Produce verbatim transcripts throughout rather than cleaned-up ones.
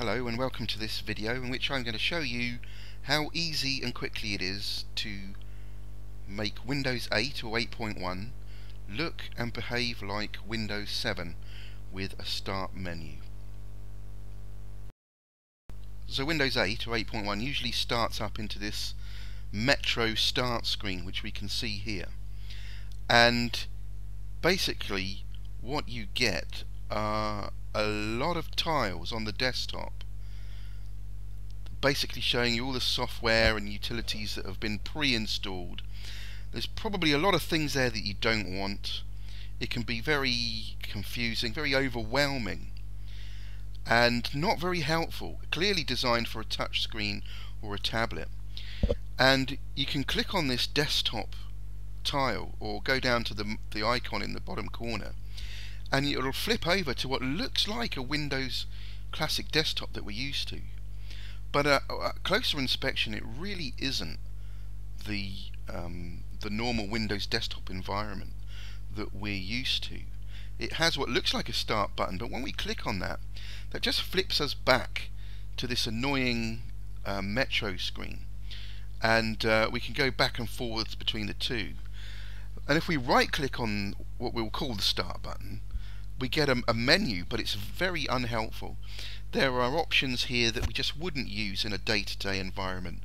Hello and welcome to this video in which I'm going to show you how easy and quickly it is to make Windows eight or eight point one look and behave like Windows seven with a start menu. So Windows eight or eight point one usually starts up into this Metro start screen which we can see here, and basically what you get are a lot of tiles on the desktop basically showing you all the software and utilities that have been pre-installed. There's probably a lot of things there that you don't want. It can be very confusing, very overwhelming, and not very helpful, clearly designed for a touch screen or a tablet. And you can click on this desktop tile or go down to the, the icon in the bottom corner, and it'll flip over to what looks like a Windows classic desktop that we're used to, but a, a closer inspection, it really isn't the um, the normal Windows desktop environment that we're used to. It has what looks like a start button, but when we click on that, that just flips us back to this annoying uh, Metro screen, and uh, we can go back and forwards between the two. And if we right click on what we'll call the start button, we get a, a menu, but it's very unhelpful. There are options here that we just wouldn't use in a day-to-day environment.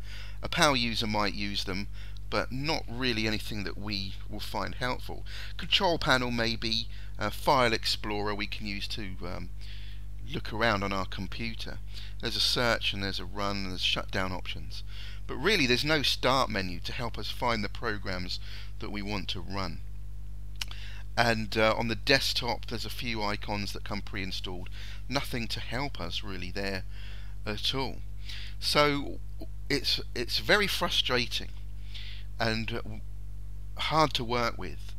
A power user might use them, but not really anything that we will find helpful. Control panel maybe, a file explorer we can use to um, look around on our computer. There's a search and there's a run and there's shutdown options. But really there's no start menu to help us find the programs that we want to run. And uh, on the desktop there's a few icons that come pre-installed, nothing to help us really there at all. So it's it's very frustrating and hard to work with.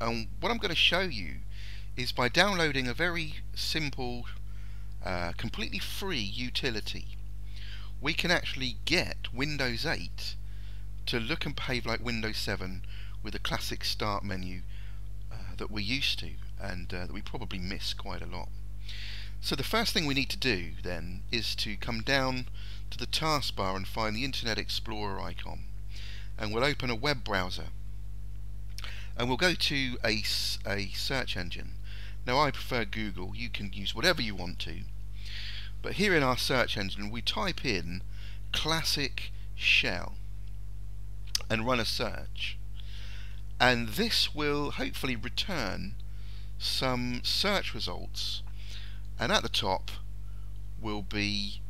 And what I'm going to show you is by downloading a very simple, uh, completely free utility, we can actually get Windows eight to look and behave like Windows seven with a classic start menu that we're used to, and uh, that we probably miss quite a lot. So the first thing we need to do then is to come down to the taskbar and find the Internet Explorer icon, and we'll open a web browser and we'll go to a, a search engine. Now I prefer Google, you can use whatever you want to, but here in our search engine we type in Classic Shell and run a search, and this will hopefully return some search results, and at the top will be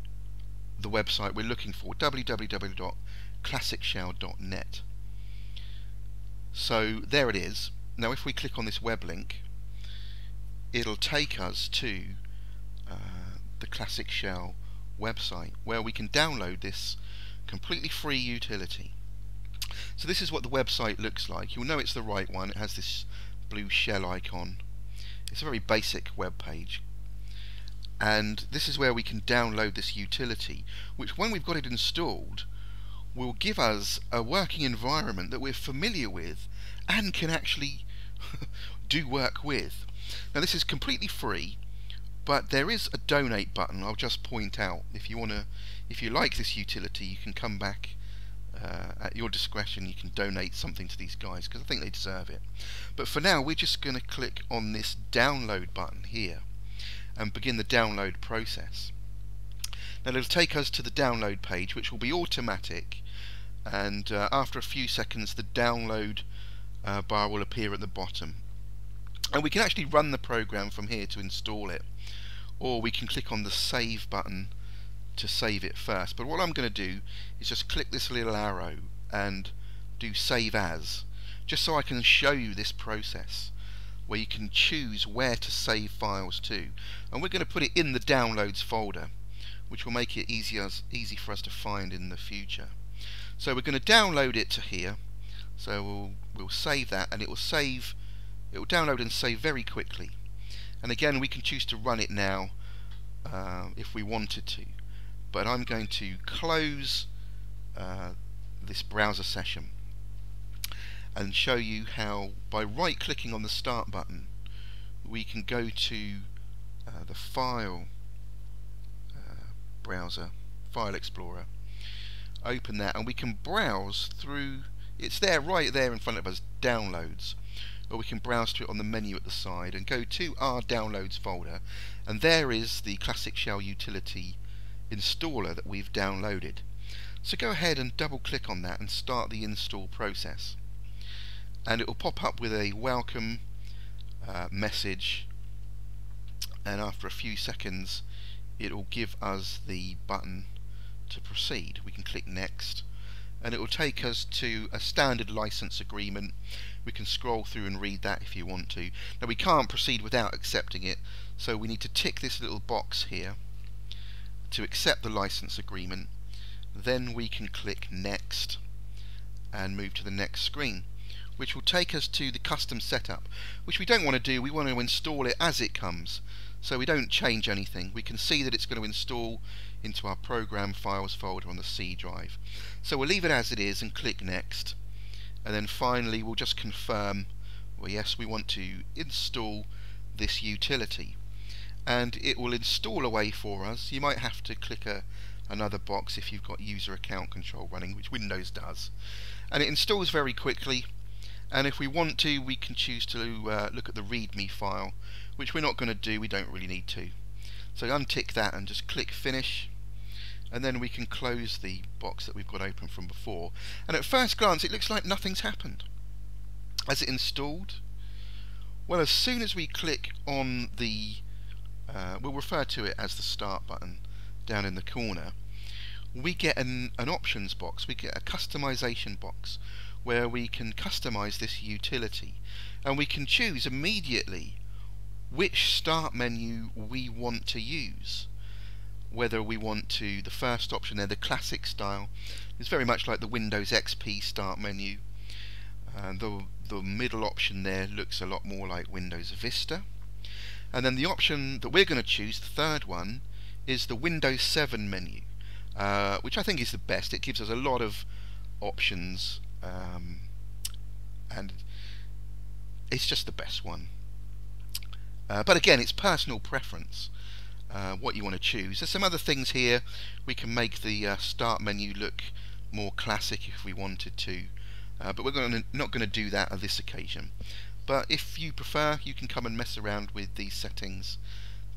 the website we're looking for, w w w dot classic shell dot net. So there it is. Now if we click on this web link, it'll take us to uh, the Classic Shell website where we can download this completely free utility. So this is what the website looks like. You'll know it's the right one. It has this blue shell icon. It's a very basic web page, and this is where we can download this utility, which when we've got it installed will give us a working environment that we're familiar with and can actually do work with. Now this is completely free, but there is a donate button. I'll just point out, if you wanna, if you like this utility, you can come back Uh, at your discretion. You can donate something to these guys because I think they deserve it. But for now we're just going to click on this download button here and begin the download process. Now it'll take us to the download page, which will be automatic, and uh, after a few seconds the download uh, bar will appear at the bottom, and we can actually run the program from here to install it, or we can click on the save button to save it first. But what I'm going to do is just click this little arrow and do save as, just so I can show you this process where you can choose where to save files to, and we're going to put it in the downloads folder, which will make it easier, easy for us to find in the future. So we're going to download it to here, so we'll, we'll save that, and it will save, it will download and save very quickly. And again we can choose to run it now uh, if we wanted to, but I'm going to close uh, this browser session and show you how by right clicking on the start button we can go to uh, the file uh, browser, File Explorer, open that, and we can browse through, it's there right there in front of us, downloads, or we can browse to it on the menu at the side and go to our downloads folder, and there is the Classic Shell utility installer that we've downloaded. So go ahead and double click on that and start the install process, and it will pop up with a welcome uh, message, and after a few seconds it will give us the button to proceed. We can click next and it will take us to a standard license agreement. We can scroll through and read that if you want to. Now we can't proceed without accepting it, so we need to tick this little box here to accept the license agreement. Then we can click next and move to the next screen, which will take us to the custom setup, which we don't want to do. We want to install it as it comes, so we don't change anything. We can see that it's going to install into our program files folder on the C drive, so we'll leave it as it is and click next, and then finally we'll just confirm, well, yes, we want to install this utility, and it will install away for us. You might have to click a another box if you've got user account control running, which Windows does, and it installs very quickly. And if we want to, we can choose to uh, look at the README file, which we're not going to do, we don't really need to. So untick that and just click finish, and then we can close the box that we've got open from before. And at first glance it looks like nothing's happened. Has it installed? Well, as soon as we click on the uh, we'll refer to it as the start button down in the corner, we get an, an options box, we get a customization box where we can customize this utility, and we can choose immediately which start menu we want to use, whether we want to, the first option there, the classic style, is very much like the Windows X P start menu, and the, the middle option there looks a lot more like Windows Vista, and then the option that we're going to choose, the third one, is the Windows seven menu, uh, which I think is the best. It gives us a lot of options, um, and it's just the best one. Uh, but again, it's personal preference, uh, what you want to choose. There's some other things here. We can make the uh, start menu look more classic if we wanted to, uh, but we're gonna, not going to do that on this occasion. But if you prefer, you can come and mess around with these settings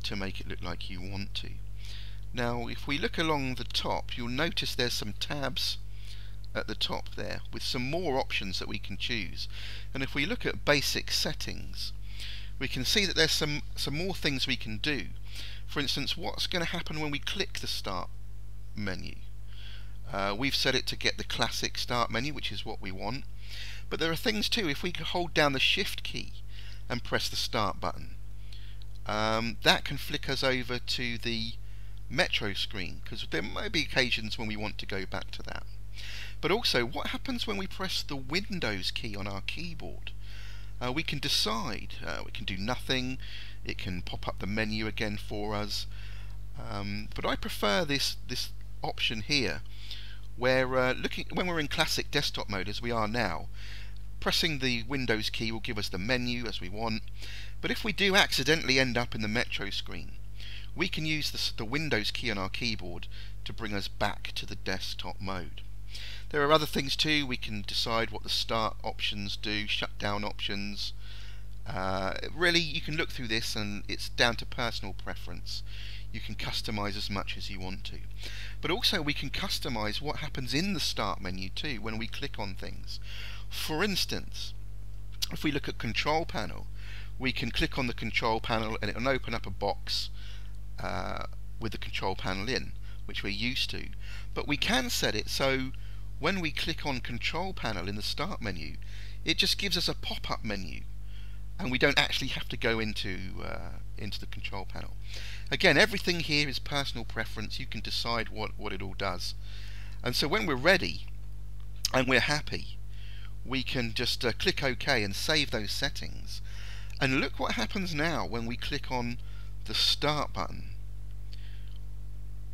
to make it look like you want to. Now if we look along the top, you'll notice there's some tabs at the top there with some more options that we can choose, and if we look at basic settings we can see that there's some some more things we can do. For instance, what's going to happen when we click the start menu? Uh, we've set it to get the classic start menu, which is what we want, but there are things too. If we could hold down the shift key and press the start button, um, that can flick us over to the Metro screen, because there might be occasions when we want to go back to that. But also, what happens when we press the Windows key on our keyboard? Uh, we can decide, uh, we can do nothing, it can pop up the menu again for us, um, but I prefer this this option here where uh, looking when we're in classic desktop mode, as we are now, pressing the Windows key will give us the menu as we want. But if we do accidentally end up in the Metro screen, we can use the, the Windows key on our keyboard to bring us back to the desktop mode. There are other things too. We can decide what the start options do, shut down options. Uh, really, you can look through this and it's down to personal preference. You can customize as much as you want to. But also we can customize what happens in the start menu too when we click on things. For instance, if we look at control panel, we can click on the control panel and it will open up a box Uh, with the control panel in, which we're used to. But we can set it so when we click on control panel in the start menu, it just gives us a pop-up menu, and we don't actually have to go into uh, into the control panel. Again, everything here is personal preference. You can decide what what it all does, and so when we're ready and we're happy, we can just uh, click OK and save those settings, and look what happens now when we click on the start button.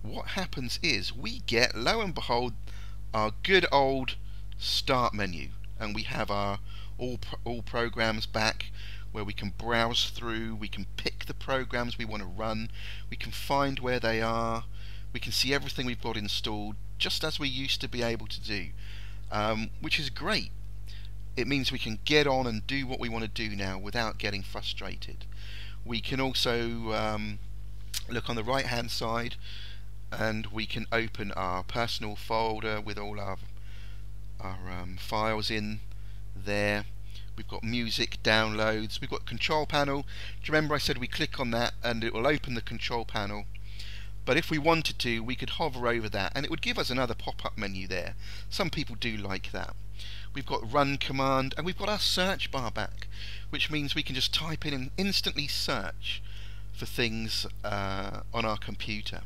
What happens is we get, lo and behold, our good old start menu, and we have our all pro all programs back, where we can browse through, we can pick the programs we want to run, we can find where they are, we can see everything we've got installed just as we used to be able to do, um, which is great. It means we can get on and do what we want to do now without getting frustrated. We can also um, look on the right hand side and we can open our personal folder with all our, our um, files in there. We've got music, downloads, we've got control panel. Do you remember I said we click on that and it will open the control panel? But if we wanted to, we could hover over that and it would give us another pop-up menu there. Some people do like that. We've got run command and we've got our search bar back, which means we can just type in and instantly search for things uh, on our computer.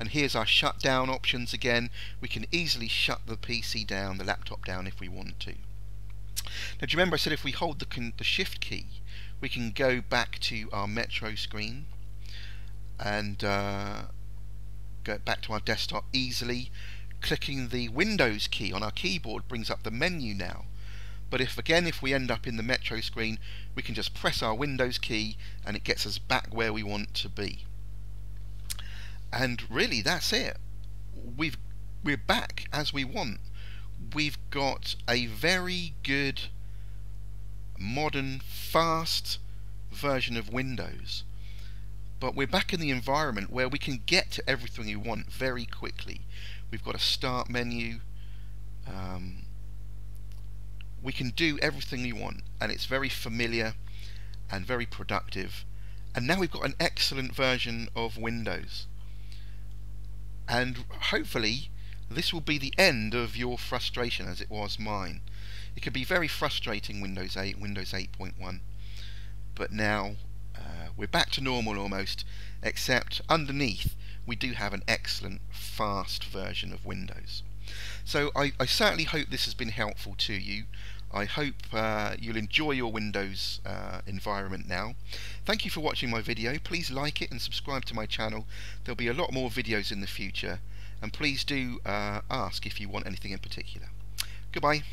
And here's our shutdown options again. We can easily shut the P C down, the laptop down, if we want to. Now, do you remember I said if we hold the, con the shift key, we can go back to our Metro screen and uh, go back to our desktop easily. Clicking the Windows key on our keyboard brings up the menu now. But if again, if we end up in the Metro screen, we can just press our Windows key and it gets us back where we want to be. And really, that's it. We've, we're back as we want. We've got a very good, modern, fast version of Windows, but we're back in the environment where we can get to everything we want very quickly. We've got a start menu, um, we can do everything we want, and it's very familiar and very productive. And now we've got an excellent version of Windows, and hopefully this will be the end of your frustration, as it was mine. It could be very frustrating, Windows eight, Windows eight point one, but now uh, we're back to normal almost, except underneath we do have an excellent fast version of Windows. So I, I certainly hope this has been helpful to you. I hope uh, you'll enjoy your Windows uh, environment now. Thank you for watching my video. Please like it and subscribe to my channel. There'll be a lot more videos in the future. And please do uh, ask if you want anything in particular. Goodbye.